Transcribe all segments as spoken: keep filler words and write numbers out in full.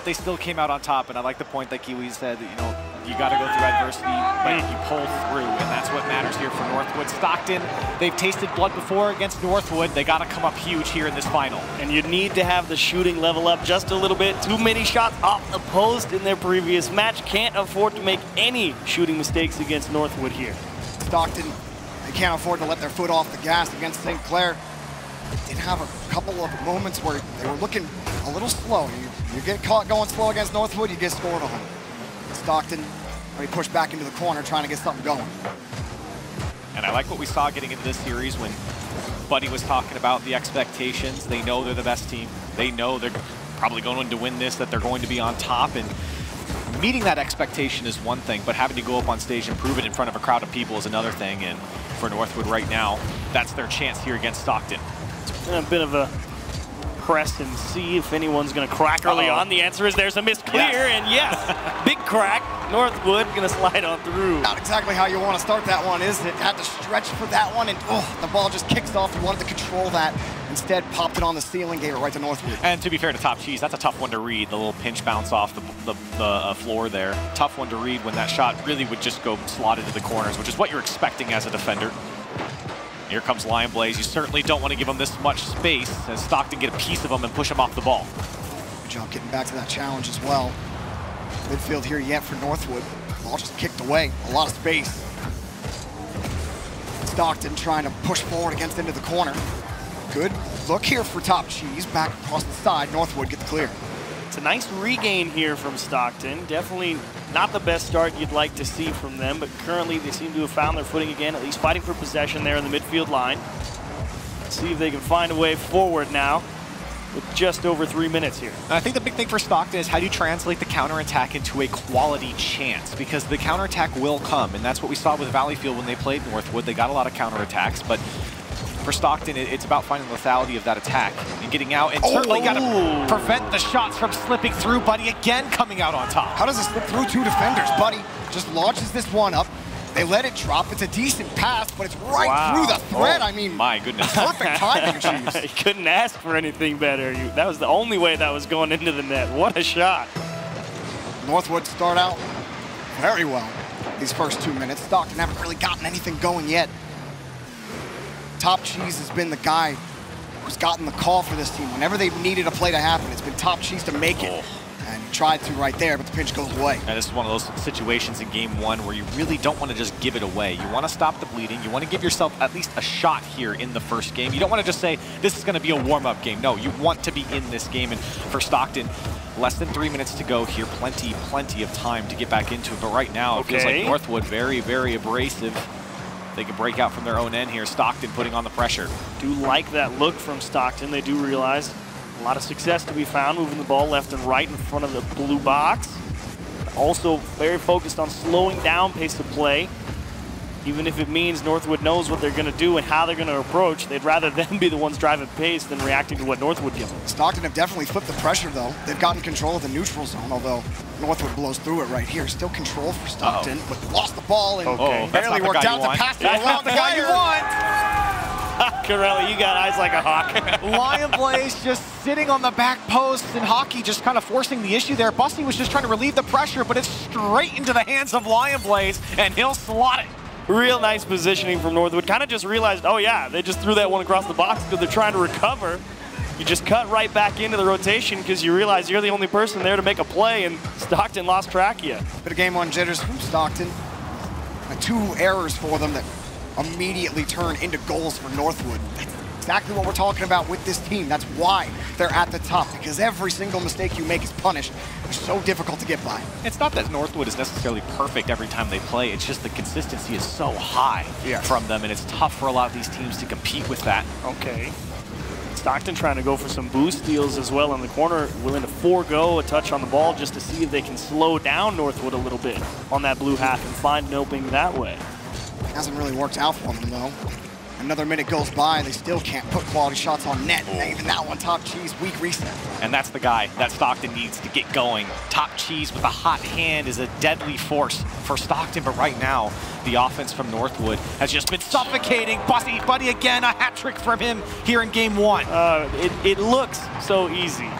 but they still came out on top. And I like the point that Kiwi said that, you know, you got to go through adversity, but you pull through, and that's what matters here for Northwood. Stockton, they've tasted blood before against Northwood. They got to come up huge here in this final. And you need to have the shooting level up just a little bit. Too many shots off the post in their previous match. Can't afford to make any shooting mistakes against Northwood here. Stockton, they can't afford to let their foot off the gas against Saint Clair. They did have a couple of moments where they were looking a little slow. You, you get caught going slow against Northwood, you get scored on. Stockton, he pushed back into the corner trying to get something going. And I like what we saw getting into this series when Buddy was talking about the expectations. They know they're the best team. They know they're probably going to win this, that they're going to be on top. And meeting that expectation is one thing, but having to go up on stage and prove it in front of a crowd of people is another thing. And for Northwood right now, that's their chance here against Stockton. And a bit of a press and see if anyone's going to crack early uh-oh. on. The answer is there's a missed clear, yes. and yes, big crack. Northwood going to slide on through. Not exactly how you want to start that one, is it? Had to stretch for that one, and oh, the ball just kicks off. You wanted to control that. Instead, popped it on the ceiling, gave it right to Northwood. And to be fair to Top Cheese, that's a tough one to read. The little pinch bounce off the, the, the uh, floor there. Tough one to read when that shot really would just go slotted to the corners, which is what you're expecting as a defender. Here comes Lionblaze. You certainly don't want to give him this much space as Stockton get a piece of him and push him off the ball. Good job getting back to that challenge as well. Midfield here yet for Northwood. Ball just kicked away. A lot of space. Stockton trying to push forward against into the corner. Good look here for Top Cheese. Back across the side. Northwood gets clear. It's a nice regain here from Stockton. Definitely not the best start you'd like to see from them, but currently they seem to have found their footing again, at least fighting for possession there in the midfield line. Let's see if they can find a way forward now with just over three minutes here. I think the big thing for Stockton is how do you translate the counterattack into a quality chance, because the counterattack will come, and that's what we saw with Valleyfield when they played Northwood. They got a lot of counterattacks, but for Stockton, it's about finding the lethality of that attack and getting out, and certainly oh. got to prevent the shots from slipping through. Buddy again coming out on top. How does it slip through two defenders? Buddy just launches this one up. They let it drop. It's a decent pass, but it's right wow. through the thread. Oh, I mean, my goodness. Perfect timing, Chiefs. You couldn't ask for anything better. You, that was the only way that was going into the net. What a shot. Northwood start out very well these first two minutes. Stockton haven't really gotten anything going yet. Top Cheese has been the guy who's gotten the call for this team. Whenever they've needed a play to happen, it's been Top Cheese to make it. And he tried to right there, but the pinch goes away. And this is one of those situations in game one where you really don't want to just give it away. You want to stop the bleeding. You want to give yourself at least a shot here in the first game. You don't want to just say, this is going to be a warm-up game. No, you want to be in this game. And for Stockton, less than three minutes to go here. Plenty, plenty of time to get back into it. But right now, okay. it feels like Northwood very, very abrasive. They can break out from their own end here. Stockton putting on the pressure. Do like that look from Stockton. They do realize a lot of success to be found moving the ball left and right in front of the blue box. Also very focused on slowing down pace of play. Even if it means Northwood knows what they're going to do and how they're going to approach, they'd rather them be the ones driving pace than reacting to what Northwood gives them. Stockton have definitely flipped the pressure, though. They've gotten control of the neutral zone, although Northwood blows through it right here. Still control for Stockton, uh-oh. but lost the ball and okay. barely worked out the pass to allow the guy you want. Corelli, you got eyes like a hawk. Lionblaze just sitting on the back post, and Hockey just kind of forcing the issue there. Busty was just trying to relieve the pressure, but it's straight into the hands of Lionblaze, and he'll slot it. Real nice positioning from Northwood. Kind of just realized, oh yeah, they just threw that one across the box because they're trying to recover. You just cut right back into the rotation because you realize you're the only person there to make a play, and Stockton lost track of you. Bit of game one jitters from Stockton. Two errors for them that immediately turn into goals for Northwood. That's exactly what we're talking about with this team. That's why they're at the top, because every single mistake you make is punished. It's so difficult to get by. It's not that Northwood is necessarily perfect every time they play. It's just the consistency is so high yeah. from them, and it's tough for a lot of these teams to compete with that. Okay. Stockton trying to go for some boost deals as well in the corner, willing to forego a touch on the ball just to see if they can slow down Northwood a little bit on that blue half and find an opening that way. It hasn't really worked out for them, though. Another minute goes by, and they still can't put quality shots on net. And even that one, Top Cheese, weak reset. And that's the guy that Stockton needs to get going. Top Cheese with a hot hand is a deadly force for Stockton, but right now, the offense from Northwood has just been suffocating. Busty, Buddy again, a hat trick from him here in game one. Uh, it, it looks so easy.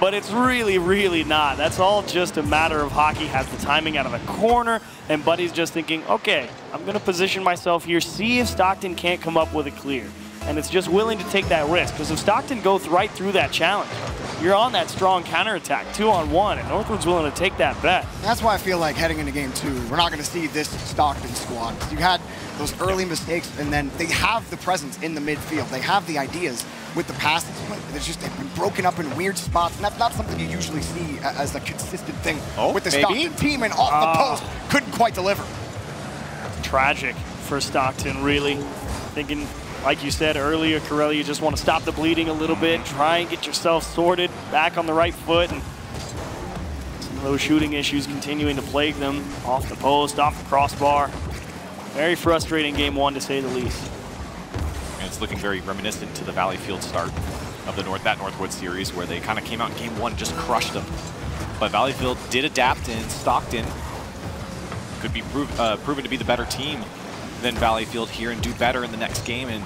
but it's really, really not. That's all just a matter of Hockey has the timing out of a corner, and Buddy's just thinking, okay, I'm going to position myself here, see if Stockton can't come up with a clear. And it's just willing to take that risk, because if Stockton goes right through that challenge, you're on that strong counterattack, two on one, and Northwood's willing to take that bet. That's why I feel like heading into game two, we're not going to see this Stockton squad. You had those early mistakes, and then they have the presence in the midfield. They have the ideas with the passes, but it's just they've been broken up in weird spots, and that's not something you usually see as a consistent thing oh, with the maybe? Stockton team, and off uh, the post, couldn't quite deliver. Tragic for Stockton, really. Thinking, like you said earlier, Corelli, you just want to stop the bleeding a little bit, try and get yourself sorted, back on the right foot, and some of those shooting issues continuing to plague them, off the post, off the crossbar. Very frustrating game one, to say the least. And it's looking very reminiscent to the Valleyfield start of the North, that Northwood series, where they kind of came out in game one, just crushed them. But Valleyfield did adapt, and Stockton could be prove, uh, proven to be the better team than Valleyfield here and do better in the next game, and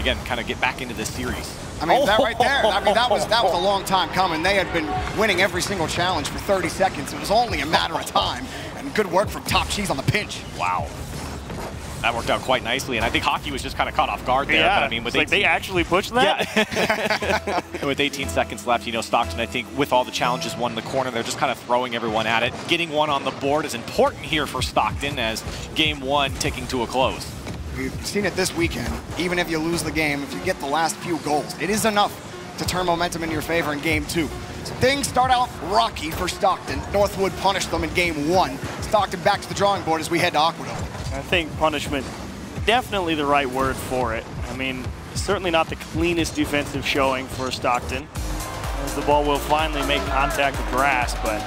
again, kind of get back into this series. I mean, that right there, I mean, that was, that was a long time coming. They had been winning every single challenge for thirty seconds. It was only a matter of time, and good work from Top Cheese on the pinch. Wow. That worked out quite nicely, and I think Hockey was just kind of caught off guard there. Yeah, but I mean, with like they actually pushed that? Yeah. And with eighteen seconds left, you know, Stockton, I think, with all the challenges won in the corner, they're just kind of throwing everyone at it. Getting one on the board is important here for Stockton as game one ticking to a close. We've seen it this weekend. Even if you lose the game, if you get the last few goals, it is enough to turn momentum in your favor in game two. So things start out rocky for Stockton. Northwood punished them in game one. Stockton back to the drawing board as we head to Aquatino. I think punishment, definitely the right word for it. I mean, certainly not the cleanest defensive showing for Stockton, as the ball will finally make contact with grass, but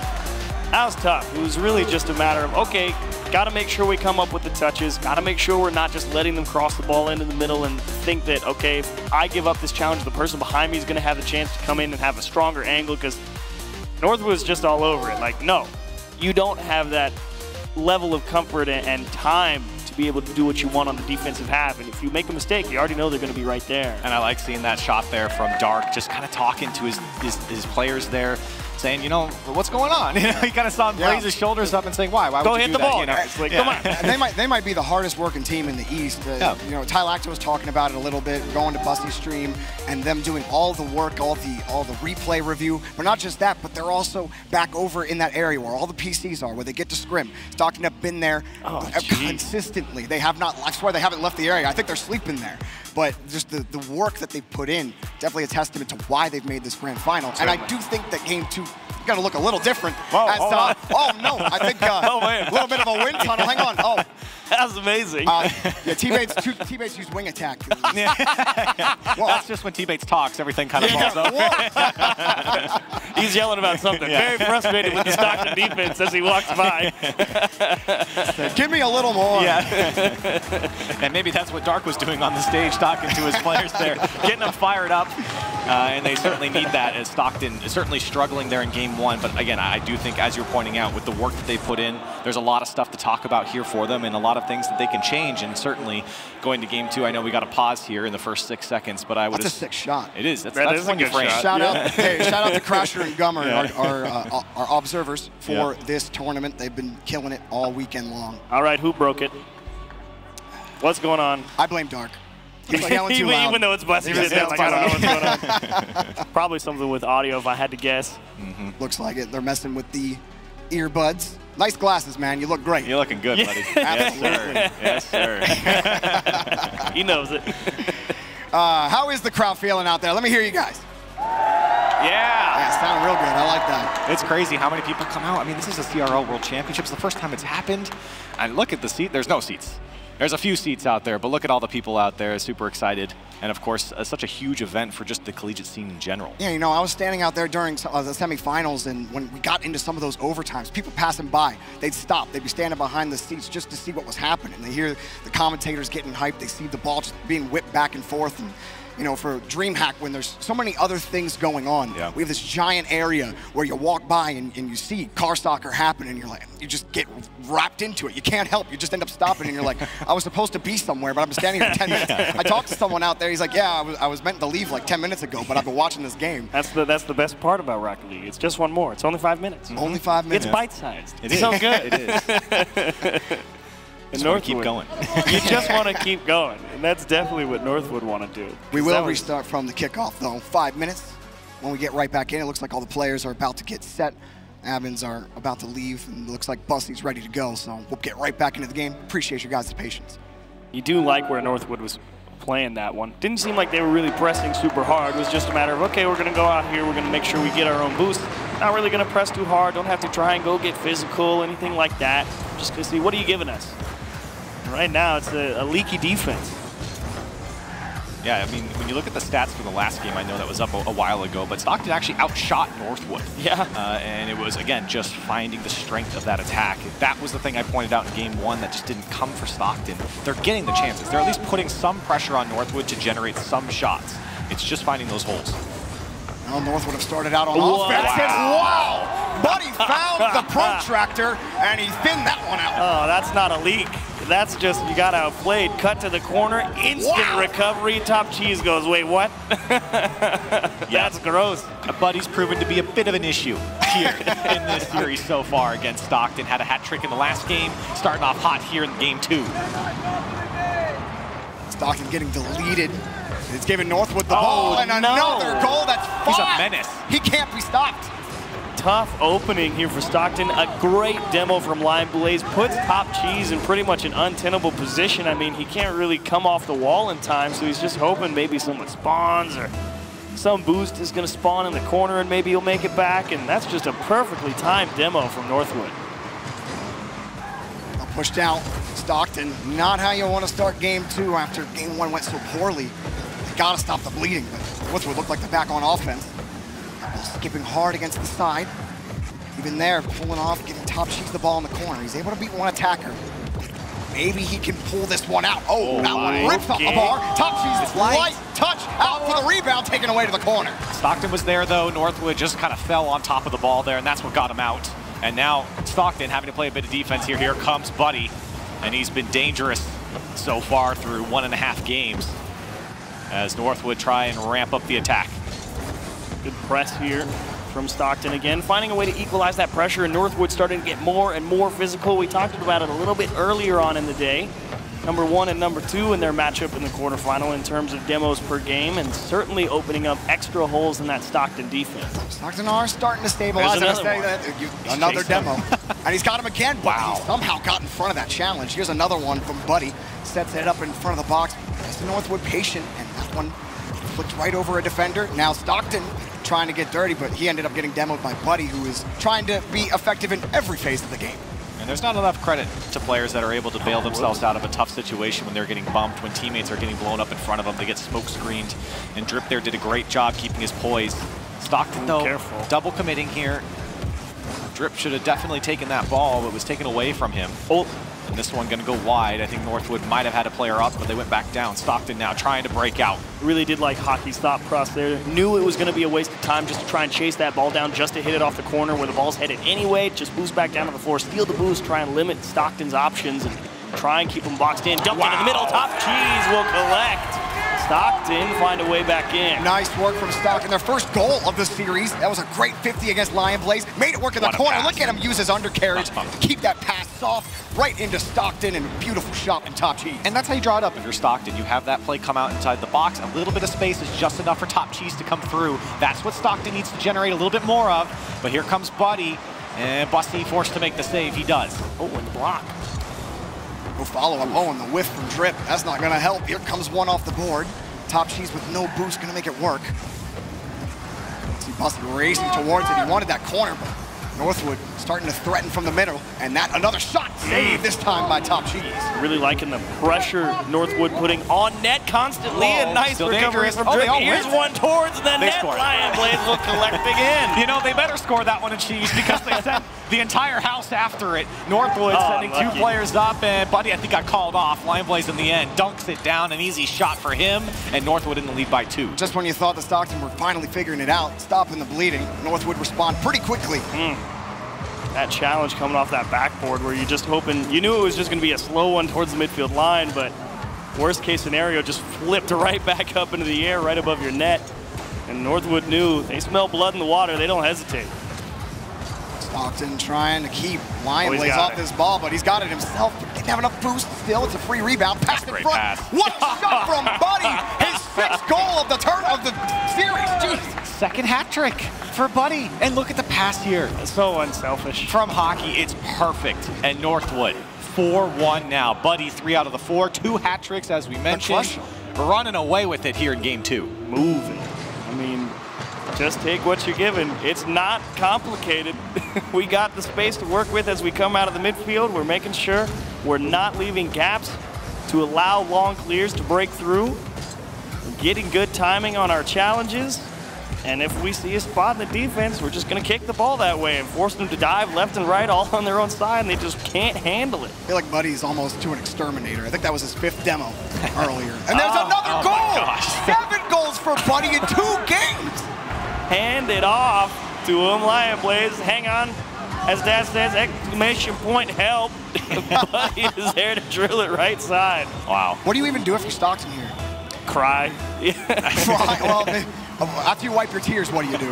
that was tough. It was really just a matter of, okay, gotta make sure we come up with the touches, gotta make sure we're not just letting them cross the ball into the middle and think that, okay, if I give up this challenge, the person behind me is gonna have a chance to come in and have a stronger angle, because Northwood was just all over it. Like, no, you don't have that level of comfort and time to be able to do what you want on the defensive half. And if you make a mistake, you already know they're going to be right there. And I like seeing that shot there from Dark, just kind of talking to his, his, his players there, saying, you know, what's going on? You know, he kind of saw him yeah. raise his shoulders up and saying, why? Why would Go you hit do the that? Ball. You know, it's like, yeah. Come on. And they might, they might be the hardest working team in the East. Uh, yeah. You know, Ty Lacta was talking about it a little bit, going to Busty Stream and them doing all the work, all the, all the replay review. But not just that, but they're also back over in that area where all the P Cs are, where they get to scrim. Stockton have been there oh, consistently. They have not, I swear they haven't left the area. I think they're sleeping there. But just the, the work that they've put in, definitely a testament to why they've made this grand final. Certainly. And I do think that game two going to look a little different. Whoa, as, uh, oh, no, I think uh, oh, a little bit of a wind tunnel. Hang on. Oh, that was amazing. Uh, yeah, T-Bates, T-Bates used wing attack. yeah. Well, that's just when T-Bates talks, everything kind of yeah, falls yeah. over. He's yelling about something. Yeah. Very frustrated with the Stockton defense as he walks by. Give me a little more. Yeah. And maybe that's what Dark was doing on the stage, talking to his players there, getting them fired up. Uh, and they certainly need that, as Stockton is certainly struggling there in game one. But again, I do think, as you're pointing out, with the work that they put in, there's a lot of stuff to talk about here for them and a lot of things that they can change. And certainly going to game two, I know we got a pause here in the first six seconds, but I would. That's a sick shot. It is. That's, that that's is a good frame. Shot. Shout, yeah. out, hey, shout out to Crasher and Gummer, yeah. our, our, uh, our observers for yeah. this tournament. They've been killing it all weekend long. All right, who broke it? What's going on? I blame Dark. Like even loud. Though it's Busty, it it like, I don't know what's going on. Probably something with audio, if I had to guess. Mm-hmm. Looks like it. They're messing with the earbuds. Nice glasses, man. You look great. You're looking good, buddy. Absolutely. Yes, sir. Yes, sir. He knows it. Uh, how is the crowd feeling out there? Let me hear you guys. Yeah. Yeah, it sounded real good. I like that. It's crazy how many people come out. I mean, this is the C R L World Championships. The first time it's happened. And look at the seat. There's no seats. There's a few seats out there, but look at all the people out there, super excited. And of course, uh, such a huge event for just the collegiate scene in general. Yeah, you know, I was standing out there during uh, the semifinals, and when we got into some of those overtimes, people passing by, they'd stop. They'd be standing behind the seats just to see what was happening. They hear the commentators getting hyped. They see the ball just being whipped back and forth. And you know, for DreamHack, when there's so many other things going on. Yeah. We have this giant area where you walk by and, and you see car soccer happen, and you're like, you just get wrapped into it. You can't help. You just end up stopping, and you're like, I was supposed to be somewhere, but I'm standing here for ten minutes. I talked to someone out there. He's like, yeah, I was, I was meant to leave like ten minutes ago, but I've been watching this game. That's the that's the best part about Rocket League. It's just one more. It's only five minutes. Mm-hmm. Only five minutes. It's bite-sized. It it's is. so good. It is. Just Northwood. Keep going. You just want to keep going, and that's definitely what Northwood want to do. We will was... restart from the kickoff, though. Five minutes. When we get right back in, it looks like all the players are about to get set. Evans are about to leave, and it looks like Busty's ready to go. So we'll get right back into the game. Appreciate your guys' patience. You do like where Northwood was playing that one. Didn't seem like they were really pressing super hard. It was just a matter of, okay, we're going to go out here. We're going to make sure we get our own boost. Not really going to press too hard. Don't have to try and go get physical, anything like that. Just going to see, what are you giving us? Right now, it's a, a leaky defense. Yeah, I mean, when you look at the stats for the last game, I know that was up a, a while ago, but Stockton actually outshot Northwood. Yeah. Uh, and it was, again, just finding the strength of that attack. That was the thing I pointed out in game one that just didn't come for Stockton. They're getting the chances. They're at least putting some pressure on Northwood to generate some shots. It's just finding those holes. Well, Northwood have started out on Whoa. offense. Wow. wow! Buddy found the protractor, and he thinned that one out. Oh, that's not a leak. That's just, you got outplayed. Cut to the corner, instant wow. recovery. Top Cheese goes, wait, what? That's yeah. gross. Buddy's proven to be a bit of an issue here in this series so far against Stockton. Had a hat trick in the last game, starting off hot here in game two. Stockton getting deleted. It's giving Northwood the oh, ball, and no. another goal. That's He's five. a menace. He can't be stopped. Tough opening here for Stockton. A great demo from Lionblaze. Puts Top Cheese in pretty much an untenable position. I mean, he can't really come off the wall in time, so he's just hoping maybe someone spawns or some boost is going to spawn in the corner and maybe he'll make it back. And that's just a perfectly timed demo from Northwood. Pushed out Stockton. Not how you want to start game two after game one went so poorly. They got to stop the bleeding, but Northwood looked like they're back on offense. Skipping hard against the side. Even there, pulling off, getting Top Cheese the ball in the corner. He's able to beat one attacker. Maybe he can pull this one out. Oh, oh that one rips off the bar. Top Cheese is light. light touch out for the rebound, taken away to the corner. Stockton was there, though. Northwood just kind of fell on top of the ball there, and that's what got him out. And now Stockton having to play a bit of defense here. Here comes Buddy, and he's been dangerous so far through one and a half games as Northwood try and ramp up the attack. Good press here from Stockton again, finding a way to equalize that pressure, and Northwood starting to get more and more physical. We talked about it a little bit earlier on in the day. Number one and number two in their matchup in the quarterfinal in terms of demos per game, and certainly opening up extra holes in that Stockton defense. Stockton are starting to stabilize. Another, that, you, another demo. And he's got him again, but wow. he somehow got in front of that challenge. Here's another one from Buddy. Sets it up in front of the box. It's Northwood patient, and that one flipped right over a defender. Now Stockton trying to get dirty, but he ended up getting demoed by Buddy, who is trying to be effective in every phase of the game. And there's not enough credit to players that are able to bail themselves out of a tough situation when they're getting bumped, when teammates are getting blown up in front of them. They get smoke screened, and Drip there did a great job keeping his poise. Stockton, though, Careful. double committing here. Drip should have definitely taken that ball, but was taken away from him. Oh, and this one going to go wide. I think Northwood might have had a player up, but they went back down. Stockton now trying to break out. Really did like Hockey's thought process there. Knew it was going to be a waste of time just to try and chase that ball down, just to hit it off the corner where the ball's headed anyway. Just boost back down to the floor, steal the boost, try and limit Stockton's options, and try and keep them boxed in. Dumped wow. into the middle. Top Cheese will collect. Stockton find a way back in. Nice work from Stockton. Their first goal of the series. That was a great fifty against Lionblaze. Made it work in the corner. Pass. Look at him use his undercarriage to keep that pass soft right into Stockton, and a beautiful shot in Top Cheese. And that's how you draw it up if you're Stockton. You have that play come out inside the box. A little bit of space is just enough for Top Cheese to come through. That's what Stockton needs to generate a little bit more of. But here comes Buddy, and Busty forced to make the save. He does. Oh, and the block. No follow-up. Oh, and the whiff from Drip. That's not going to help. Here comes one off the board. Top Cheese with no boost, going to make it work. See Busty racing towards it. He wanted that corner, but Northwood starting to threaten from the middle, and that another shot saved this time by Top Cheese. Really liking the pressure Northwood putting on net constantly. Whoa, a nice recovery from Drip. Oh, here's one towards the they net. Scored. Lionblaze will collect again. You know, they better score that one in Cheese because they sent the entire house after it. Northwood oh, sending lucky. two players up, and Buddy, I think, got called off. Lionblaze in the end dunks it down, an easy shot for him, and Northwood in the lead by two. Just when you thought the Stockton were finally figuring it out, stopping the bleeding, Northwood respond pretty quickly. Mm. That challenge coming off that backboard where you just hoping, you knew it was just going to be a slow one towards the midfield line, but worst case scenario, just flipped right back up into the air right above your net. And Northwood knew they smell blood in the water, they don't hesitate. Stockton trying to keep Lionblaze oh, off it. this ball, but he's got it himself. Didn't have enough boost still. It's a free rebound. Pass in front. Pass. What a shot from Buddy! His sixth goal of the turn of the series. Jeez. Second hat trick for Buddy. And look at the pass here. So unselfish. From Hockey, it's perfect. And Northwood, four one now. Buddy, three out of the four. Two hat tricks, as we mentioned. Running away with it here in game two. Moving. I mean, just take what you're given. It's not complicated. We got the space to work with as we come out of the midfield. We're making sure we're not leaving gaps to allow long clears to break through. We're getting good timing on our challenges. And if we see a spot in the defense, we're just going to kick the ball that way and force them to dive left and right all on their own side, and they just can't handle it. I feel like Buddy's almost to an exterminator. I think that was his fifth demo earlier. And there's oh, another oh goal! Seven goals for Buddy in two games! Hand it off to him, Lionblaze. Hang on, as Dad says, exclamation point, help. Buddy is there to drill it right side. Wow. What do you even do if you're Stockton here? Cry. Cry. Well, after you wipe your tears, what do you do?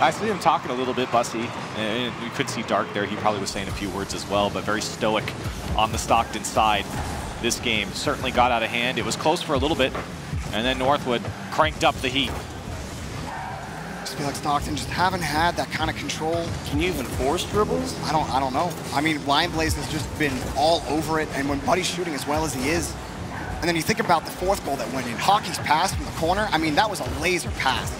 I see him talking a little bit, Busty. And we could see Dark there. He probably was saying a few words as well, but very stoic on the Stockton side. This game certainly got out of hand. It was close for a little bit, and then Northwood cranked up the heat. I feel like Stockton just haven't had that kind of control. Can you even force dribbles? I don't I don't know. I mean, Lionblaze has just been all over it, and when Buddy's shooting as well as he is, and then you think about the fourth goal that went in. Hockey's pass from the corner, I mean, that was a laser pass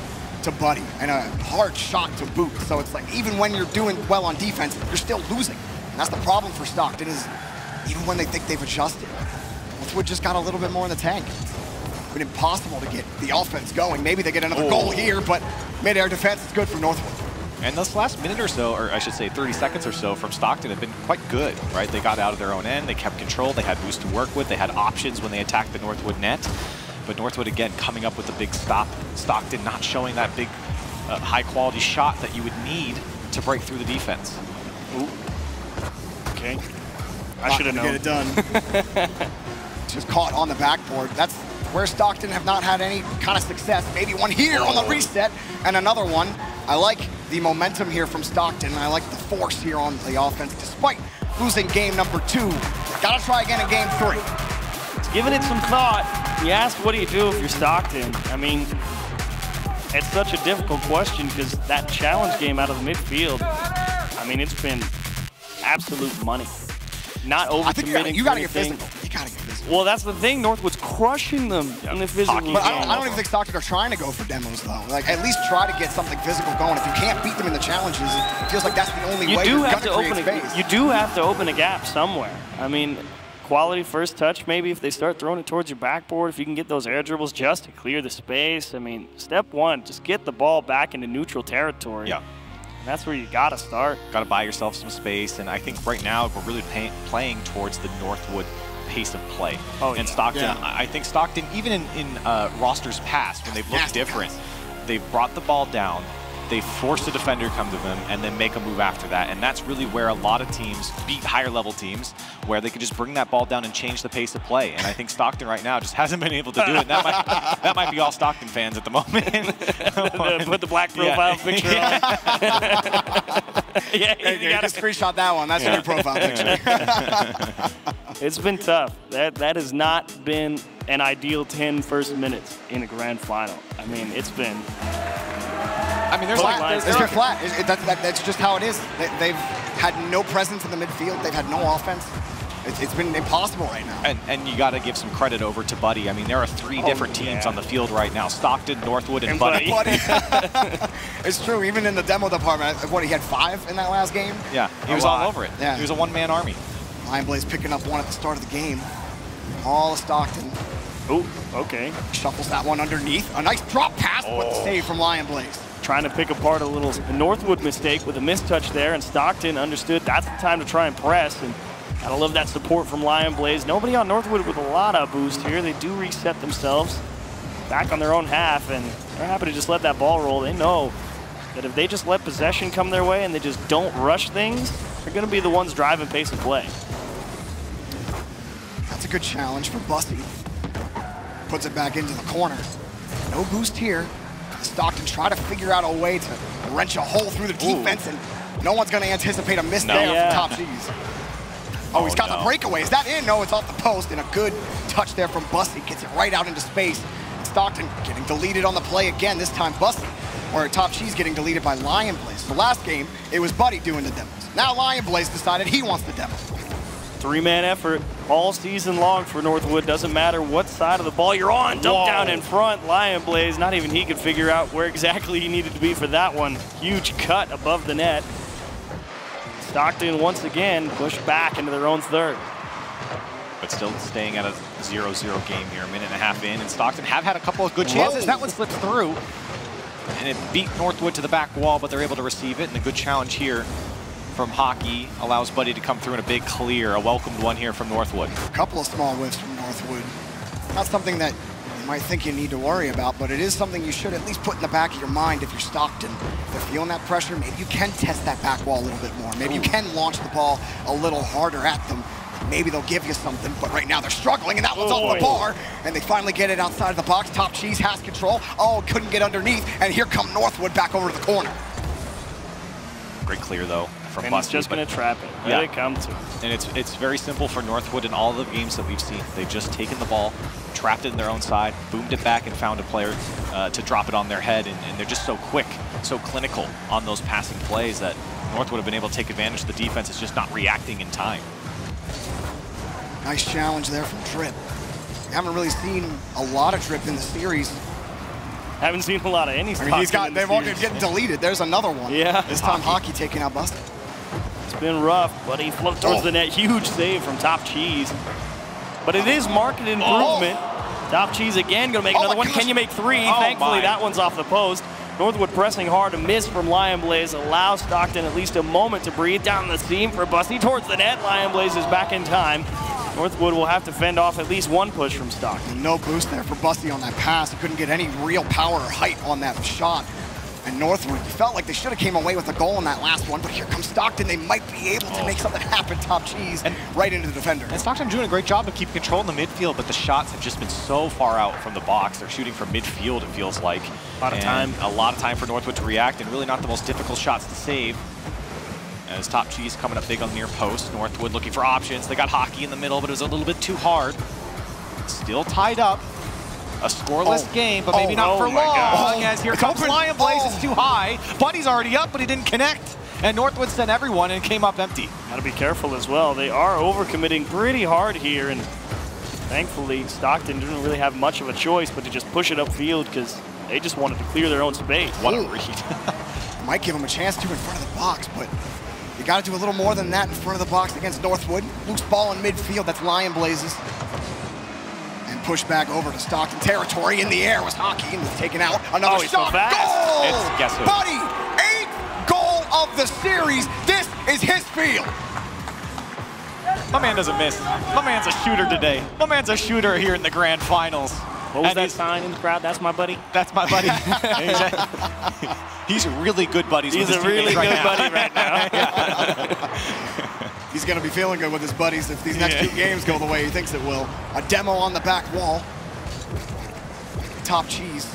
to Buddy, and a hard shot to boot. So it's like, even when you're doing well on defense, you're still losing. And that's the problem for Stockton is, even when they think they've adjusted, Northwood just got a little bit more in the tank. It's been impossible to get the offense going. Maybe they get another oh. goal here, but mid-air defense is good for Northwood. And this last minute or so, or I should say thirty seconds or so from Stockton have been quite good, right? They got out of their own end, they kept control, they had boost to work with, they had options when they attacked the Northwood net. But Northwood again coming up with a big stop. Stockton not showing that big uh, high-quality shot that you would need to break through the defense. Ooh. Okay. I should have known. Get it done. Just caught on the backboard. That's where Stockton have not had any kind of success. Maybe one here on the reset and another one. I like the momentum here from Stockton. I like the force here on the offense, despite losing game number two. Gotta try again in game three. Giving it some thought. You ask, what do you do if you're Stockton? I mean, it's such a difficult question because that challenge game out of the midfield, I mean, it's been absolute money. Not overcommitting. You gotta get physical. You gotta get physical. Well, that's the thing. Northwood's crushing them yep. in the physical. Hockey, but I don't, I don't even think Stockton are trying to go for demos though. Like, at least try to get something physical going. If you can't beat them in the challenges, it feels like that's the only you way. Do you're have to open a, space. You do have to open a gap somewhere. I mean, quality first touch. Maybe if they start throwing it towards your backboard, if you can get those air dribbles just to clear the space. I mean, step one, just get the ball back into neutral territory. Yeah. That's where you gotta start. Gotta buy yourself some space, and I think right now we're really pay, playing towards the Northwood pace of play. Oh, and yeah. Stockton, yeah. I think Stockton, even in, in uh, rosters past, when they've looked yes, different, yes. they've brought the ball down, they force a defender to come to them, and then make a move after that. And that's really where a lot of teams beat higher level teams, where they can just bring that ball down and change the pace of play. And I think Stockton right now just hasn't been able to do it. That might, that might be all Stockton fans at the moment. Put the black profile yeah. picture on. yeah, you, you, you got to screenshot that one. That's yeah. your profile picture. It's been tough. That, that has not been an ideal ten first minutes in a grand final. I mean, it's been... I mean, there's flat. Like, there's, they're flat. It, it, that, that, that's just how it is. They, they've had no presence in the midfield. They've had no offense. It's, it's been impossible right now. And, and you got to give some credit over to Buddy. I mean, there are three oh, different teams yeah. on the field right now. Stockton, Northwood, and, and Buddy. Buddy. It's true. Even in the demo department, what, he had five in that last game? Yeah, he a was lot. all over it. Yeah. He was a one-man army. Lionblaze picking up one at the start of the game. All of Stockton. Oh, okay. Shuffles that one underneath. A nice drop pass, oh. but save from Lionblaze. Trying to pick apart a little Northwood mistake with a mistouch there, and Stockton understood that's the time to try and press. And I love that support from Lionblaze. Nobody on Northwood with a lot of boost here. They do reset themselves back on their own half, and they're happy to just let that ball roll. They know that if they just let possession come their way and they just don't rush things, they're going to be the ones driving pace and play. That's a good challenge for Busty. Puts it back into the corner. No boost here. Stockton try to figure out a way to wrench a hole through the defense, Ooh. and no one's going to anticipate a miss no. there yeah. from Top Cheese. Oh, he's got oh, no. the breakaway. Is that in? No, it's off the post, and a good touch there from Busty. Gets it right out into space. Stockton getting deleted on the play again, this time Busty, or Top Cheese getting deleted by Lionblaze. The last game, it was Buddy doing the demos. Now Lionblaze decided he wants the demo. Three-man effort all season long for Northwood. Doesn't matter what side of the ball you're on. Dump Whoa. down in front, Lionblaze. Not even he could figure out where exactly he needed to be for that one. Huge cut above the net. Stockton once again pushed back into their own third. But still staying at a zero zero game here, a minute and a half in. And Stockton have had a couple of good chances. Whoa. That one slipped through. And it beat Northwood to the back wall, but they're able to receive it. And a good challenge here from Hockey allows Buddy to come through in a big clear, a welcomed one here from Northwood. A couple of small whiffs from Northwood. Not something that you might think you need to worry about, but it is something you should at least put in the back of your mind if you're Stockton. If they're feeling that pressure, maybe you can test that back wall a little bit more. Maybe Ooh. you can launch the ball a little harder at them. Maybe they'll give you something, but right now they're struggling, and that one's off the bar, and they finally get it outside of the box. Top Cheese has control. Oh, couldn't get underneath, and here come Northwood back over to the corner. Great clear, though. From and Busty, it's just going to trap it. Let yeah. it come to it. And it's it's very simple for Northwood in all the games that we've seen. They've just taken the ball, trapped it in their own side, boomed it back, and found a player uh, to drop it on their head. And, and they're just so quick, so clinical on those passing plays that Northwood have been able to take advantage. The defense is just not reacting in time. Nice challenge there from Drip. We haven't really seen a lot of Drip in the series. Haven't seen a lot of any. I mean, he's got. They've the all been getting deleted. There's another one. Yeah. This time, Hockey, Hockey taking out Busty. It's been rough, but he flipped towards oh. the net. Huge save from Top Cheese. But it is marked improvement. Oh. Top Cheese again going to make oh another one. Gosh. Can you make three? Oh Thankfully, my. that one's off the post. Northwood pressing hard. A miss from Lionblaze allows Stockton at least a moment to breathe down the seam for Busty towards the net. Lionblaze is back in time. Northwood will have to fend off at least one push from Stockton. No boost there for Busty on that pass. He couldn't get any real power or height on that shot. And Northwood, you felt like they should have came away with a goal in that last one, but here comes Stockton. They might be able to oh. make something happen, Top Cheese, and right into the defender. And Stockton doing a great job of keeping control in the midfield, but the shots have just been so far out from the box. They're shooting from midfield, it feels like. A lot of time. A lot of time for Northwood to react, and really not the most difficult shots to save. As Top Cheese coming up big on the near post. Northwood looking for options. They got Hockey in the middle, but it was a little bit too hard. Still tied up. A scoreless oh. game, but maybe oh, not for oh long. Oh. As here it's comes Lionblaze, oh. it's too high. Buddy's already up, but he didn't connect. And Northwood sent everyone and came up empty. Gotta be careful as well. They are overcommitting pretty hard here, and thankfully Stockton didn't really have much of a choice but to just push it upfield because they just wanted to clear their own space. What Ooh. a read. Might give them a chance to in front of the box, but you gotta do a little more than that in front of the box against Northwood. Loose ball in midfield, that's Lionblaze's. Push back over to Stockton territory. In the air was Hockey, and was taken out. Another oh, shot. So goal! It's, guess who? Buddy, eighth goal of the series. This is his field. My man doesn't miss. My man's a shooter today. My man's a shooter here in the grand finals. What was and that sign in the crowd? That's my buddy. That's my buddy. He's really good buddies. He's with his a really good right buddy right now. He's going to be feeling good with his buddies if these next yeah. two games go the way he thinks it will. A demo on the back wall. Top Cheese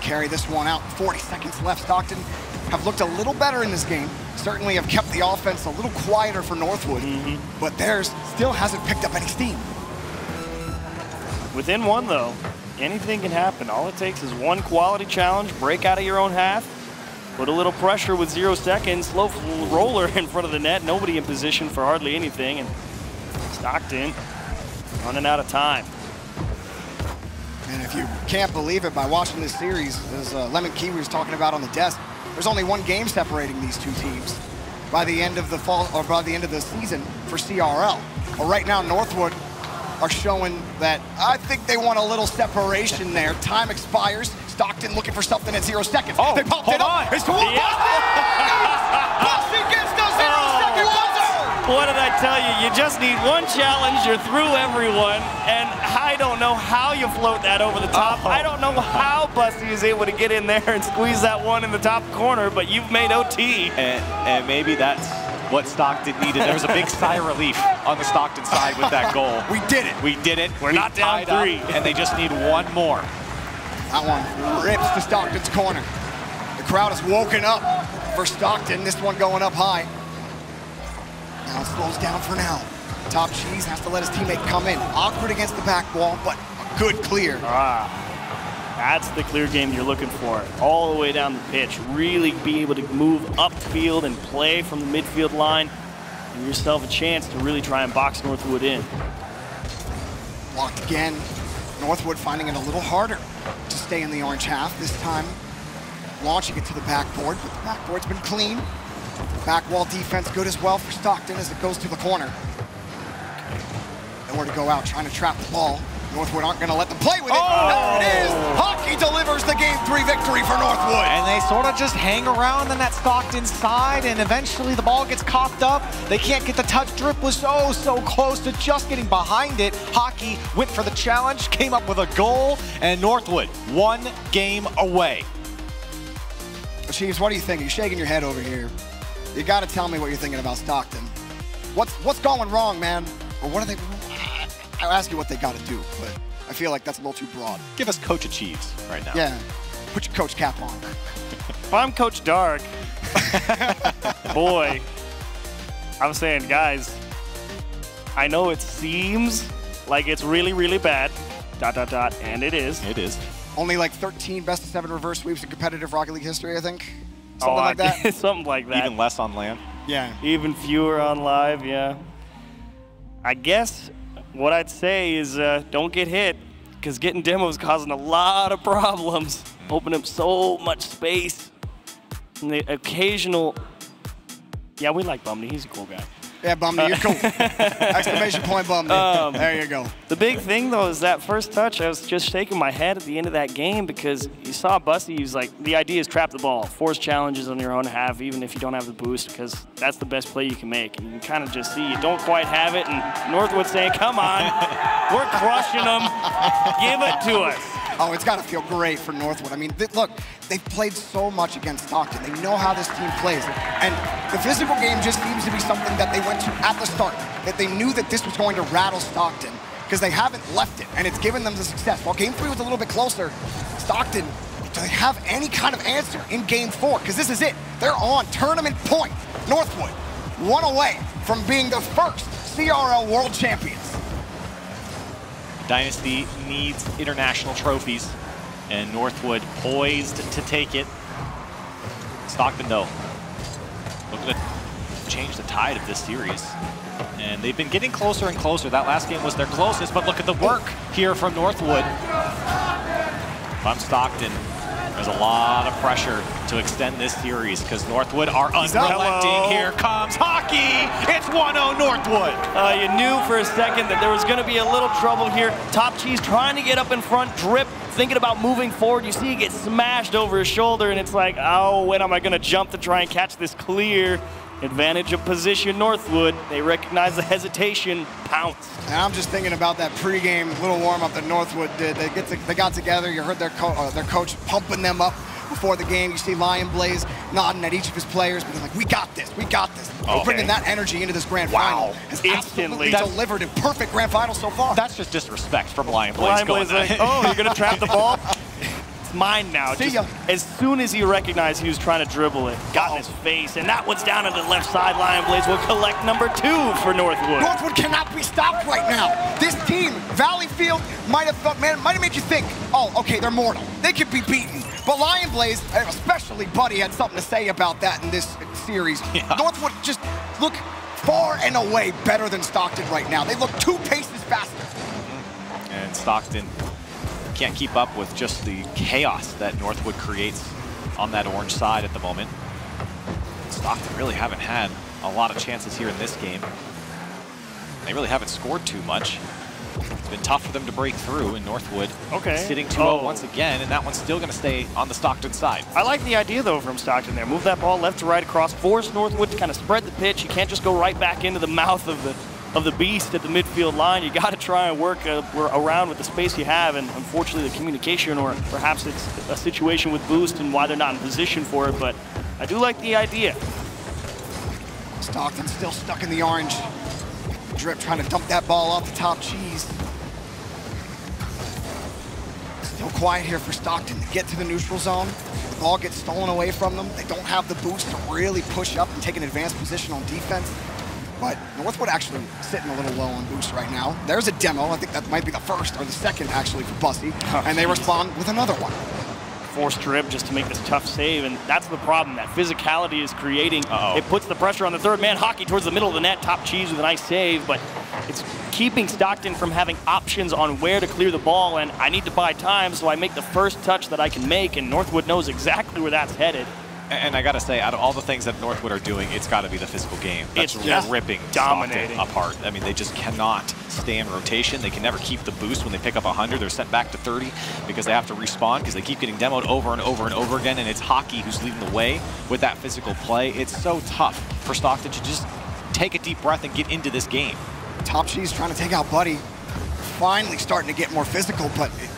carry this one out. forty seconds left. Stockton have looked a little better in this game. Certainly have kept the offense a little quieter for Northwood. Mm-hmm. But theirs still hasn't picked up any steam. Within one, though, anything can happen. All it takes is one quality challenge, break out of your own half. Put a little pressure with zero seconds, slow roller in front of the net, nobody in position for hardly anything, and Stockton running out of time. And if you can't believe it by watching this series, as uh, Lemon Kiwi was talking about on the desk, there's only one game separating these two teams by the end of the fall, or by the end of the season for C R L. Well, right now, Northwood are showing that I think they want a little separation there. Time expires. Stockton looking for something at zero seconds. Oh, they popped it up. On. It's to one. Yeah. Busty! Busty gets the zero oh, second buzzer. What did I tell you? You just need one challenge. You're through everyone. And I don't know how you float that over the top. Uh-oh. I don't know how Busty is able to get in there and squeeze that one in the top corner, but you've made O T. And, and maybe that's what Stockton needed. There was a big sigh of relief on the Stockton side with that goal. We did it. We did it. We're we not down three. Up, and they just need one more. That one rips to Stockton's corner. The crowd is woken up for Stockton. This one going up high. Now it slows down for now. Top Cheese has to let his teammate come in. Awkward against the back wall, but a good clear. Ah, that's the clear game you're looking for. All the way down the pitch. Really be able to move upfield and play from the midfield line. Give yourself a chance to really try and box Northwood in. Blocked again. Northwood finding it a little harder to stay in the orange half this time. Launching it to the backboard, but the backboard's been clean. Back wall defense good as well for Stockton as it goes to the corner. Nowhere to go out, trying to trap the ball. Northwood aren't going to let them play with it. Oh. There it is. Hockey delivers the game three victory for Northwood. And they sort of just hang around on that Stockton side, and eventually the ball gets coughed up. They can't get the touch. Drip was so, so close to just getting behind it. Hockey went for the challenge, came up with a goal, and Northwood one game away. Chiefs, what do you think? You're shaking your head over here. You got to tell me what you're thinking about Stockton. What's, what's going wrong, man? Or what are they... I'll ask you what they got to do, but I feel like that's a little too broad. Give us Coach Achieves right now. Yeah, put your coach cap on. If I'm Coach Dark, boy, I'm saying, guys, I know it seems like it's really, really bad, dot, dot, dot, and it is. It is. Only like thirteen best of seven reverse sweeps in competitive Rocket League history, I think. Something oh, like I, that. Something like that. Even less on land. Yeah. Even fewer on live, yeah. I guess... What I'd say is uh, don't get hit, because getting demo is causing a lot of problems. Opening up so much space. And the occasional, yeah, we like Bumney, he's a cool guy. Yeah, Bumney, uh, you're cool. Exclamation point Bumney, um, there you go. The big thing though is that first touch, I was just shaking my head at the end of that game because you saw Busty, he was like, the idea is trap the ball, force challenges on your own half, even if you don't have the boost, because that's the best play you can make. And you can kind of just see you don't quite have it, and Northwood saying, come on, we're crushing them, give it to us. Oh, it's got to feel great for Northwood. I mean, th look, they've played so much against Stockton. They know how this team plays. And the physical game just seems to be something that they went to at the start, that they knew that this was going to rattle Stockton because they haven't left it, and it's given them the success. While game three was a little bit closer, Stockton, do they have any kind of answer in game four? Because this is it. They're on tournament point. Northwood, one away from being the first C R L World Champions. Dynasty needs international trophies, and Northwood poised to take it. Stockton, though, looking to change the tide of this series. And they've been getting closer and closer. That last game was their closest, but look at the work here from Northwood. If I'm Stockton, there's a lot of pressure to extend this series because Northwood are unrelenting. Here comes Hockey. It's one oh Northwood. Uh, you knew for a second that there was going to be a little trouble here. Top Cheese trying to get up in front. Drip thinking about moving forward. You see he gets smashed over his shoulder, and it's like, oh, when am I going to jump to try and catch this clear? Advantage of position, Northwood. They recognize the hesitation, pounce. And I'm just thinking about that pregame little warm-up that Northwood did. They get to, they got together. You heard their co uh, their coach pumping them up before the game. You see Lionblaze nodding at each of his players, but they're like, "We got this. We got this." Okay. Bringing that energy into this grand wow. final. Has instantly delivered a perfect grand final so far. That's just disrespect from Lionblaze. Lionblaze like, "Oh, you're gonna trap the ball." Mine now. Just as soon as he recognized he was trying to dribble it, got uh-oh. in his face, and that one's down on the left side. Lionblaze will collect number two for Northwood. Northwood cannot be stopped right now. This team, Valleyfield, might have thought, man, might have made you think, oh, okay, they're mortal. They could be beaten. But Lionblaze, especially Buddy, had something to say about that in this series. Yeah. Northwood just look far and away better than Stockton right now. They look two paces faster. Mm-hmm. And Stockton can't keep up with just the chaos that Northwood creates on that orange side at the moment. Stockton really haven't had a lot of chances here in this game. They really haven't scored too much. It's been tough for them to break through in Northwood. Okay. Sitting two oh oh. once again, and that one's still going to stay on the Stockton side. I like the idea, though, from Stockton there. Move that ball left to right across. Force Northwood to kind of spread the pitch. You can't just go right back into the mouth of the of the beast at the midfield line. You got to try and work uh, around with the space you have, and unfortunately the communication, or perhaps it's a situation with boost and why they're not in position for it, but I do like the idea. Stockton's still stuck in the orange. Drip trying to dump that ball off the Top Cheese. Still quiet here for Stockton to get to the neutral zone. The ball gets stolen away from them. They don't have the boost to really push up and take an advanced position on defense. But Northwood actually sitting a little low on boost right now. There's a demo. I think that might be the first or the second, actually, for Busty. Oh, and they geez. respond with another one. Forced drip just to make this tough save, and that's the problem that physicality is creating. Uh-oh. It puts the pressure on the third man. Hockey towards the middle of the net. Top Cheese with a nice save, but it's keeping Stockton from having options on where to clear the ball, and I need to buy time, so I make the first touch that I can make, and Northwood knows exactly where that's headed. And I gotta say, out of all the things that Northwood are doing, it's gotta be the physical game. That's it's just ripping, dominating apart. I mean, they just cannot stay in rotation. They can never keep the boost when they pick up one hundred. They're sent back to thirty because they have to respawn because they keep getting demoed over and over and over again. And it's Hockey who's leading the way with that physical play. It's so tough for Stockton to just take a deep breath and get into this game. Top Cheese trying to take out Buddy. Finally starting to get more physical, but it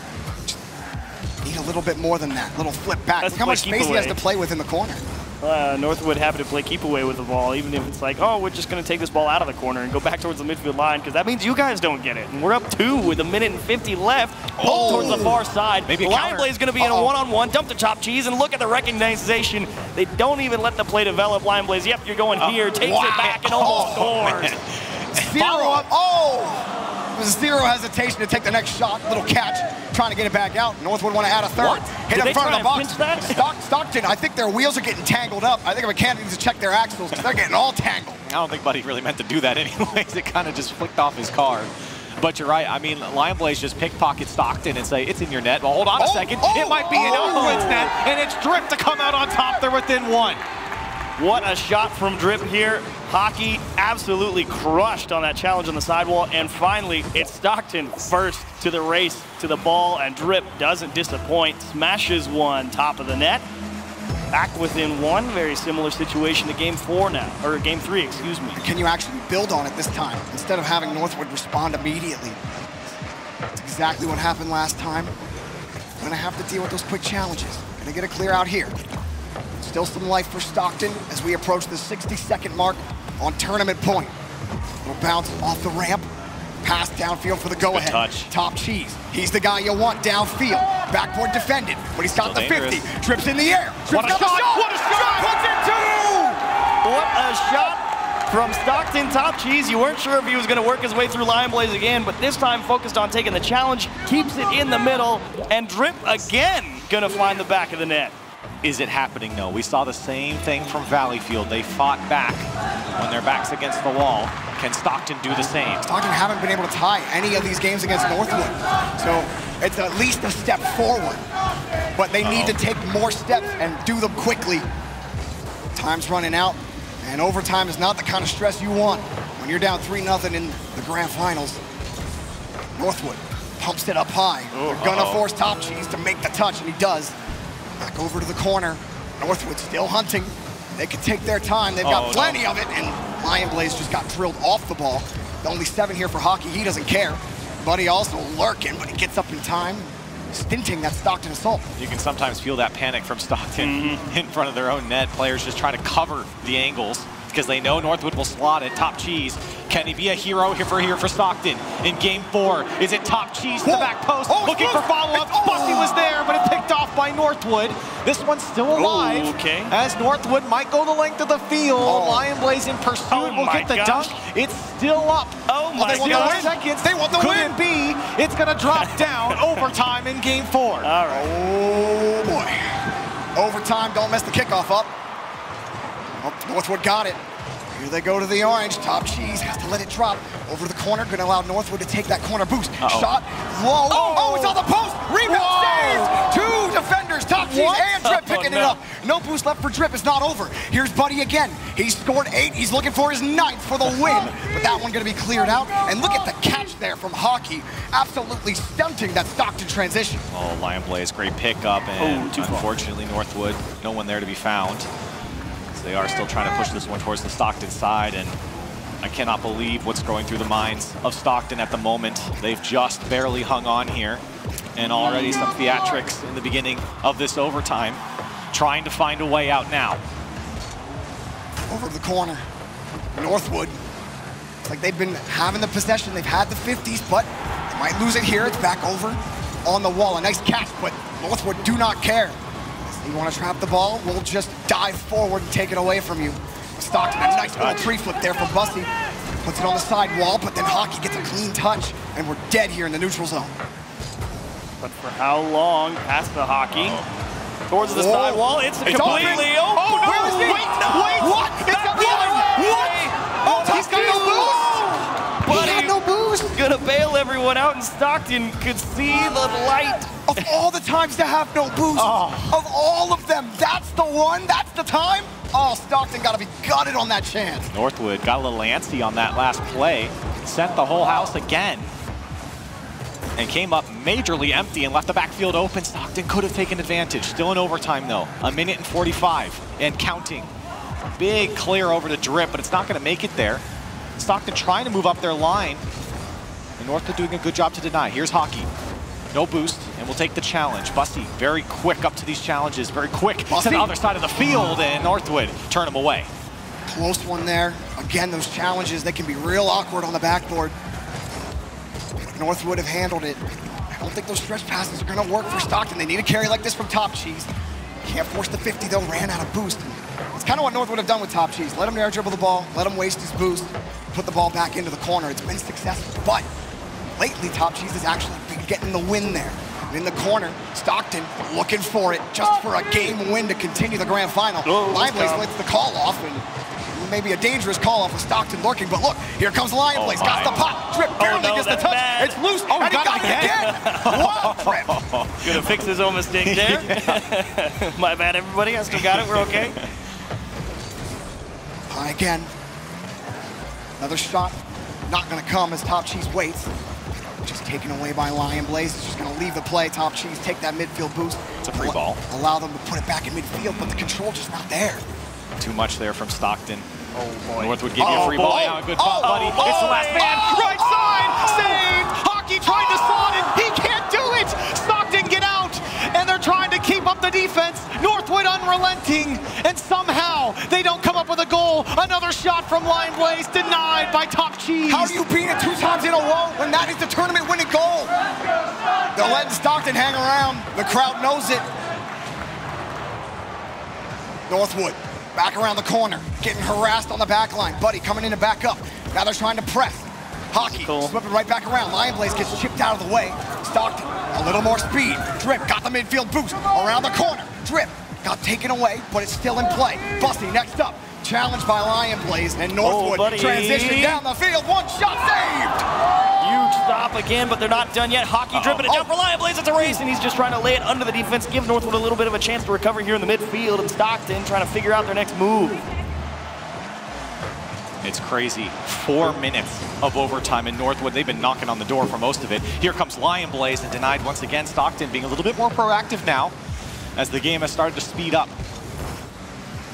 need a little bit more than that. Little flip back. That's Look how much space away. he has to play with in the corner. Uh, Northwood happy to play keep away with the ball, even if it's like, oh, we're just going to take this ball out of the corner and go back towards the midfield line, because that means you guys don't get it. And we're up two with a minute and fifty left. Oh. Towards the far side. Maybe Lionblaze is going to be uh -oh. in a one-on-one. -on -one. Dump the Top Cheese, and look at the recognition. They don't even let the play develop. Lionblaze, yep, you're going uh, here. Takes wow. it back and oh, almost scores. Zero up. Oh! Zero hesitation to take the next shot. Little catch, trying to get it back out. Northwood want to add a third. What? Hit in front of the box. That? Stock, Stockton, I think their wheels are getting tangled up. I think a mechanic needs to check their axles because they're getting all tangled. I don't think Buddy really meant to do that anyways. It kind of just flicked off his car. But you're right. I mean, Lionblaze just pickpocket Stockton and say, it's in your net. Well, hold on oh, a second. Oh, it might be oh. in Northwood's net, and it's Drip to come out on top. They're within one. What a shot from Drip here. Hockey absolutely crushed on that challenge on the sidewall. And finally, it's Stockton first to the race to the ball. And Drip doesn't disappoint. Smashes one top of the net. Back within one. Very similar situation to game four now, or game three, excuse me. Can you actually build on it this time instead of having Northwood respond immediately? That's exactly what happened last time. I'm going to have to deal with those quick challenges. Going to get a clear out here. Still some life for Stockton as we approach the sixty-second mark on tournament point. Little bounce off the ramp. Pass downfield for the go-ahead. Top Cheese. He's the guy you want downfield. Backboard defended, but he's got the fifty. Trips in the air. What a shot! What a shot! Puts it two! What a shot from Stockton. Top Cheese, you weren't sure if he was going to work his way through Lionblaze again, but this time focused on taking the challenge. Keeps it in the middle, and Drip again going to find the back of the net. Is it happening? No. We saw the same thing from Valleyfield. They fought back when their back's against the wall. Can Stockton do the same? Stockton haven't been able to tie any of these games against Northwood. So it's at least a step forward. But they Uh-oh. need to take more steps and do them quickly. Time's running out, and overtime is not the kind of stress you want when you're down three nothing in the grand finals. Northwood pumps it up high. Ooh, They're going to uh-oh. force Top Cheese to make the touch, and he does. Back over to the corner. Northwood still hunting. They could take their time. They've got oh, plenty no. of it. And Lionblaze just got drilled off the ball. The only seven here for Hockey. He doesn't care. Buddy also lurking, but he gets up in time, stinting that Stockton assault. You can sometimes feel that panic from Stockton mm-hmm. in front of their own net. Players just trying to cover the angles because they know Northwood will slot it. Top Cheese. Can he be a hero here for here for Stockton in game four? Is it Top Cheese to the back post? Oh, looking for follow-up. Oh. Busty was there, but it picked off by Northwood. This one's still alive. Oh, okay. As Northwood might go the length of the field. Oh. Lionblaze in pursuit oh, will get the gosh. dunk. It's still up. Oh my oh, gosh. Seconds. They want the Could win. It be? It's gonna drop down overtime in game four. All right. Oh boy. Overtime, don't mess the kickoff up. Oh, Northwood got it. Here they go to the orange. Top Cheese has to let it drop over the corner. Going to allow Northwood to take that corner boost. Uh-oh. Shot low. Oh, oh, it's on the post. Rebound stays. Two defenders. Top Cheese what? and Drip picking oh, no. it up. No boost left for Drip. It's not over. Here's Buddy again. He scored eight. He's looking for his ninth for the win. But that one going to be cleared out. And look at the catch there from Hockey. Absolutely stunting that Stockton transition. Oh, Lionblaze, great pickup. And oh, unfortunately, far. Northwood, no one there to be found. They are still trying to push this one towards the Stockton side, and I cannot believe what's going through the minds of Stockton at the moment. They've just barely hung on here, and already some theatrics in the beginning of this overtime, trying to find a way out now. Over the corner, Northwood. It's like they've been having the possession. They've had the fifties, but they might lose it here. It's back over on the wall. A nice catch, but Northwood do not care. You want to trap the ball? We'll just dive forward and take it away from you. Stockton, a nice little tree flip there from Busty. Puts it on the side wall, but then Hockey gets a clean touch, and we're dead here in the neutral zone. But for how long? Past the Hockey. Uh-oh. Towards the Whoa. side wall. It's, it's completely open. open. Oh, no. Where is he? Wait, no. Wait. What? It's got What? Oh, he's got no boost. Buddy he had no boost. Gonna bail everyone out, and Stockton could see the light. Of all the times to have no boost, oh. of all of them, that's the one, that's the time. Oh, Stockton got to be gutted on that chance. Northwood got a little antsy on that last play, sent the whole house again, and came up majorly empty and left the backfield open. Stockton could have taken advantage. Still in overtime, though. A minute and forty-five and counting. Big clear over to Drip, but it's not going to make it there. Stockton trying to move up their line, and Northwood doing a good job to deny. Here's Hockey. No boost, and we'll take the challenge. Busty very quick up to these challenges, very quick Busty. to the other side of the field, and Northwood turn him away. Close one there. Again, those challenges, they can be real awkward on the backboard. Northwood have handled it. I don't think those stretch passes are going to work for Stockton. They need a carry like this from Top Cheese. Can't force the fifty, though, ran out of boost. It's kind of what Northwood have done with Top Cheese. Let him air dribble the ball, let him waste his boost, put the ball back into the corner. It's been successful, but lately, Top Cheese has actually been getting the win there. And in the corner, Stockton looking for it just for a game win to continue the grand final. Oh, Lionblaze lets the call off, and maybe a dangerous call off with Stockton lurking. But look, here comes Lionblaze. Oh, got the pop. Drip barely oh, no, gets the touch. Bad. It's loose. Oh, and got, he got it again. again. What? Drip. Gonna fix his own mistake there. My bad, everybody. I still got it. We're okay. High again. Another shot. Not gonna come as Top Cheese waits. Just taken away by Lionblaze. It's just going to leave the play. Top Cheese take that midfield boost. It's a free ball. Allow them to put it back in midfield, but the control just not there. Too much there from Stockton. Oh, boy. Northwood gave oh, you a free boy. ball. Now a good oh, ball, Buddy. Oh, it's the last man. Oh, right oh, side. Oh, saved. Hockey trying to slot it. He can't do it. Stockton get out. And they're trying to keep up the defense. Northwood unrelenting. And somehow they don't come up with a goal. Another shot from Lionblaze. Denied by Top Cheese. How do you beat it two times in a row when that is the tournament winning goal? They're letting Stockton hang around. The crowd knows it. Northwood back around the corner. Getting harassed on the back line. Buddy coming in to back up. Now they're trying to press. Hockey cool. slipping right back around. Lionblaze gets chipped out of the way. Stockton, a little more speed. Drip got the midfield boost around the corner. Drip got taken away, but it's still in play. Busty next up. Challenged by Lionblaze, and Northwood oh, transition down the field. One shot saved. Huge stop again, but they're not done yet. Hockey uh-oh. dripping it oh. down for Lionblaze. It's a race, and he's just trying to lay it under the defense, give Northwood a little bit of a chance to recover here in the midfield, and Stockton trying to figure out their next move. It's crazy. Four minutes of overtime in Northwood. They've been knocking on the door for most of it. Here comes Lionblaze and denied once again. Stockton being a little bit more proactive now as the game has started to speed up.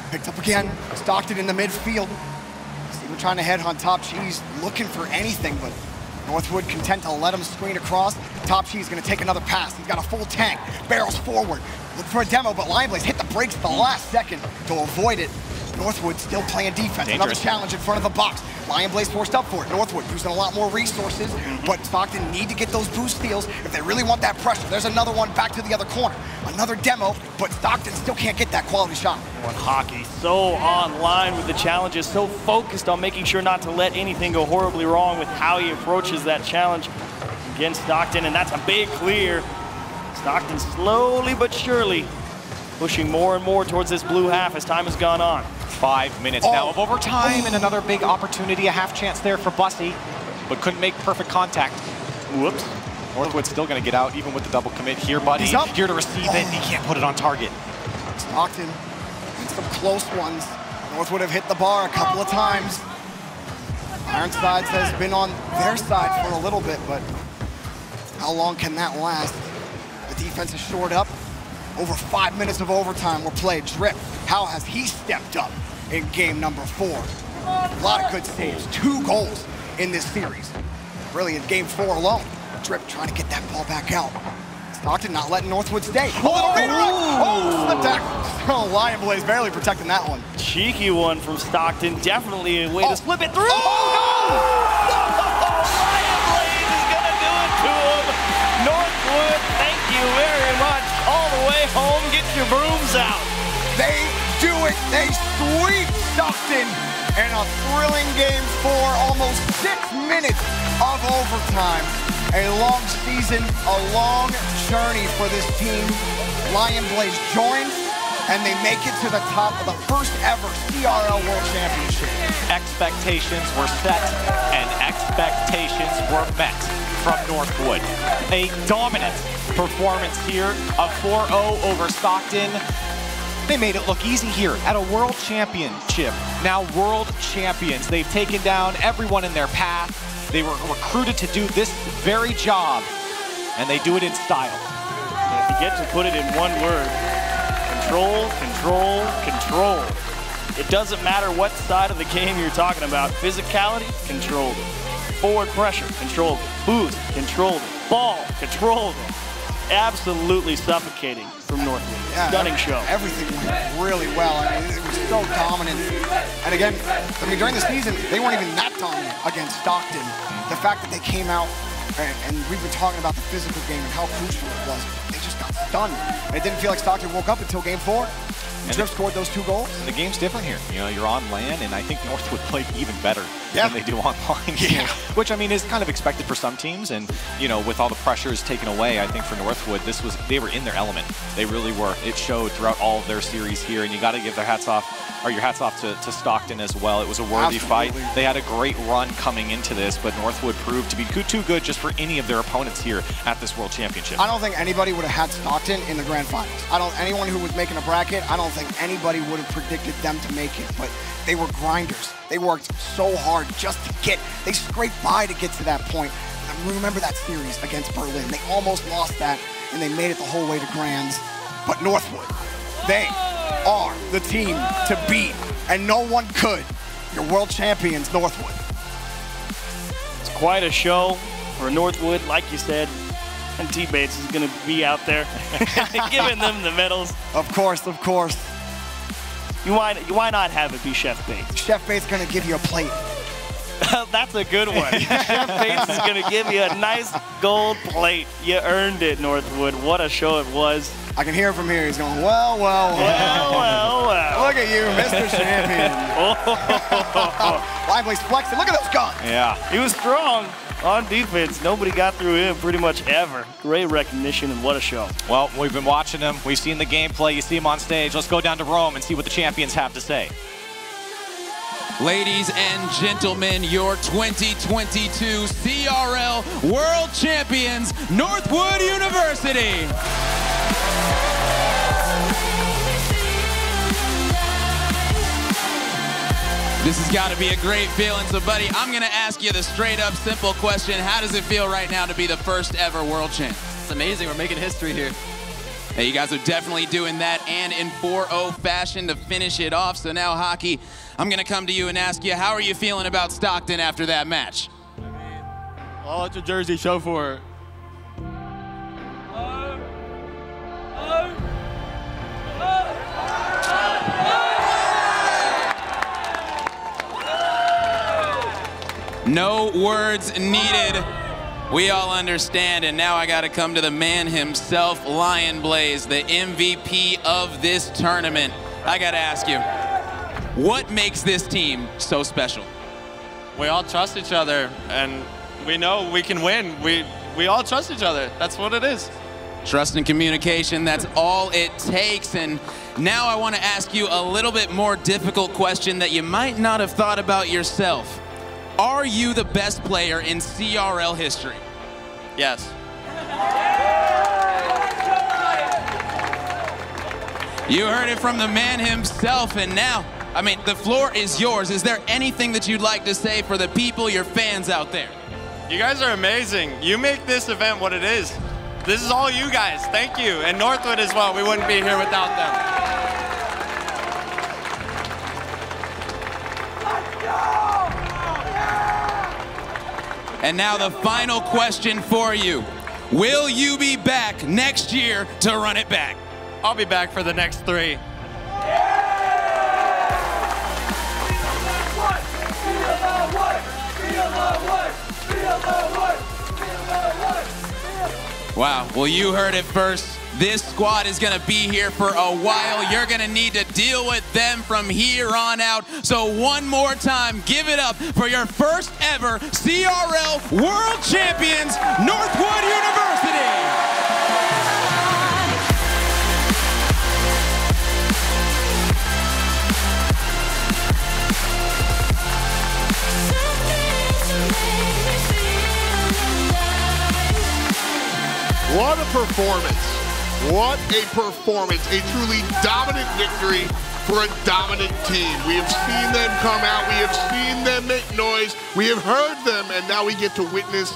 Picked up again, Stockton in the midfield. See, we're trying to headhunt Top Cheese, looking for anything, but Northwood content to let him screen across. Top Cheese gonna take another pass. He's got a full tank, barrels forward. Look for a demo, but Lionblaze hit the brakes at the last second to avoid it. Northwood still playing defense. Dangerous. Another challenge in front of the box. Lionblaze forced up for it. Northwood using a lot more resources, but Stockton need to get those boost steals if they really want that pressure. There's another one back to the other corner. Another demo, but Stockton still can't get that quality shot. Oh, Hockey so online with the challenges, so focused on making sure not to let anything go horribly wrong with how he approaches that challenge against Stockton, and that's a big clear. Stockton slowly but surely pushing more and more towards this blue half as time has gone on. five minutes oh. now of overtime, and another big opportunity, a half chance there for Busty, but couldn't make perfect contact. Whoops. Northwood's still going to get out, even with the double commit here, Buddy. He's up. Here to receive oh. it, he can't put it on target. Stockton, some close ones. Northwood have hit the bar a couple of times. Ironsides has been on their side for a little bit, but how long can that last? The defense is shored up. Over five minutes of overtime were played. Drip, how has he stepped up in game number four? A lot of good saves, two goals in this series. Really, in game four alone, Drip trying to get that ball back out. Stockton not letting Northwood stay. A little read rock. Oh, slipped back. Oh, Lionblaze barely protecting that one. Cheeky one from Stockton. Definitely a way oh. to slip it through. Oh, oh no! Oh, Lionblaze is going to do it to him. Northwood, thank you very much. All the way home, get your brooms out. They do it. They sweep Stockton in a thrilling game for almost six minutes of overtime. A long season, a long journey for this team. Lionblaze joins, and they make it to the top of the first ever C R L World Championship. Expectations were set, and expectations were met from Northwood. A dominant performance here, a four oh over Stockton. They made it look easy here at a World Championship. Now World Champions. They've taken down everyone in their path. They were recruited to do this very job, and they do it in style. If you get to put it in one word, control, control, control. It doesn't matter what side of the game you're talking about. Physicality, controlled it. Forward pressure, controlled it. Boost, controlled it. Ball, controlled it. Absolutely suffocating from Northwood. Yeah, stunning show. Everything went really well. I mean, it was so dominant. And again, I mean, during the season, they weren't even that dominant against Stockton. The fact that they came out, and, and we've been talking about the physical game and how crucial it was, they just got stunned. And it didn't feel like Stockton woke up until game four. And Drip scored those two goals. And the game's different here. You know, you're on land, and I think Northwood played even better yeah. than they do online here. Yeah. Which, I mean, is kind of expected for some teams. And, you know, with all the pressures taken away, I think for Northwood, this was they were in their element. They really were. It showed throughout all of their series here. And you got to give their hats off, or your hats off to, to Stockton as well. It was a worthy Absolutely. fight. They had a great run coming into this, but Northwood proved to be too good just for any of their opponents here at this World Championship. I don't think anybody would have had Stockton in the grand finals. I don't. Anyone who was making a bracket, I don't think anybody would have predicted them to make it, but they were grinders. They worked so hard just to get, they scraped by to get to that point. And remember that series against Berlin. They almost lost that, and they made it the whole way to grands. But Northwood, they are the team to beat, and no one could. Your world champions, Northwood. It's quite a show for Northwood, like you said. And T-Bates is going to be out there giving them the medals. Of course, of course. You why, why not have it be Chef Bates? Chef Bates is going to give you a plate. That's a good one. Chef Bates is going to give you a nice gold plate. You earned it, Northwood. What a show it was. I can hear from here. He's going, well, well, well. Well, well, well. Look at you, Mister Champion. Oh. Lively's flexing. Look at those guns. Yeah. He was strong. On defense, nobody got through him pretty much ever. Great recognition, and what a show. Well, we've been watching him. We've seen the gameplay. You see him on stage. Let's go down to Rome and see what the champions have to say. Ladies and gentlemen, your twenty twenty-two C R L World Champions, Northwood University. This has got to be a great feeling. So, buddy, I'm going to ask you the straight-up, simple question. How does it feel right now to be the first ever world champ? It's amazing. We're making history here. Hey, you guys are definitely doing that, and in four oh fashion to finish it off. So now, Hockey, I'm going to come to you and ask you, how are you feeling about Stockton after that match? I mean, I'll let your jersey show for it. Um, um, uh, uh, uh, No words needed. We all understand, and now I gotta come to the man himself, Lionblaze, the M V P of this tournament. I gotta ask you, what makes this team so special? We all trust each other, and we know we can win. We, we all trust each other. That's what it is. Trust and communication, that's all it takes. And now I want to ask you a little bit more difficult question that you might not have thought about yourself. Are you the best player in C R L history? Yes. You heard it from the man himself, and now, I mean, the floor is yours. Is there anything that you'd like to say for the people, your fans out there? You guys are amazing. You make this event what it is. This is all you guys. Thank you. And Northwood as well. We wouldn't be here without them. Let's go! And now the final question for you. Will you be back next year to run it back? I'll be back for the next three. Wow, well you heard it first. This squad is gonna be here for a while. You're gonna need to deal with them from here on out. So one more time, give it up for your first ever C R L World Champions, Northwood University. What a performance. What a performance. A truly dominant victory for a dominant team. We have seen them come out. We have seen them make noise. We have heard them, and now we get to witness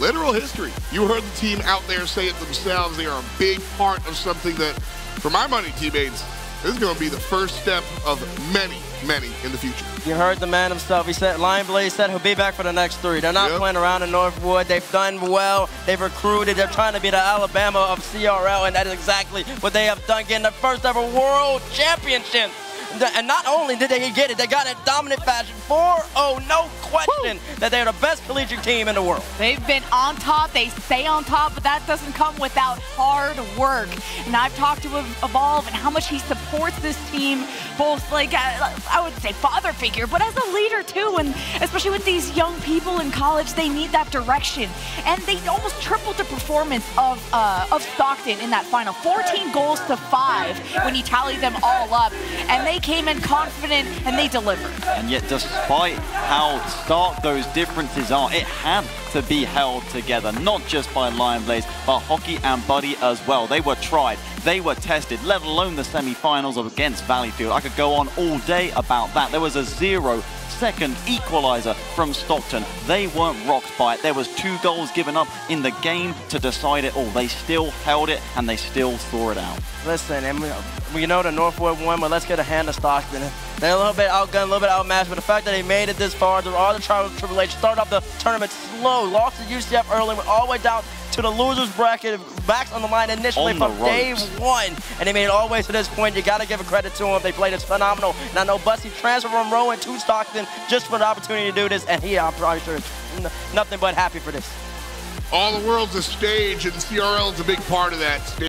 literal history. You heard the team out there say it themselves. They are a big part of something that, for my money, T-Bates, this is going to be the first step of many, many in the future. You heard the man himself. He said, Lionblaze said he'll be back for the next three. They're not yep. playing around in Northwood. They've done well. They've recruited. They're trying to be the Alabama of C R L, and that is exactly what they have done, getting their first ever world championship. And not only did they get it, they got it in dominant fashion, four oh, no question Woo. that they're the best collegiate team in the world. They've been on top, they stay on top, but that doesn't come without hard work. And I've talked to Evolve and how much he supports this team, both like, I would say father figure, but as a leader too, and especially with these young people in college, they need that direction. And they almost tripled the performance of, uh, of Stockton in that final, fourteen goals to five when you tally them all up. And they came in confident and they delivered. And yet despite how stark those differences are, it had to be held together, not just by Lionblaze, but Hockey and Buddy as well. They were tried, they were tested, let alone the semi-finals against Valleyfield. I could go on all day about that. There was a zero second equalizer from Stockton. They weren't rocked by it. There was two goals given up in the game to decide it all. They still held it and they still saw it out. Listen, and we, we know the Northwood won, but let's get a hand to Stockton. They're a little bit outgunned, a little bit outmatched, but the fact that they made it this far, through all the trials and tribulations, started off the tournament slow, lost to U C F early, went all the way down to the loser's bracket, backs on the line initially on from day one. And they made it all the way to this point. You gotta give a credit to them. They played it phenomenal. And I know Busty transferred from Rowan to Stockton just for the opportunity to do this, and he, I'm probably sure, is nothing but happy for this. All the world's a stage, and C R L is a big part of that stage.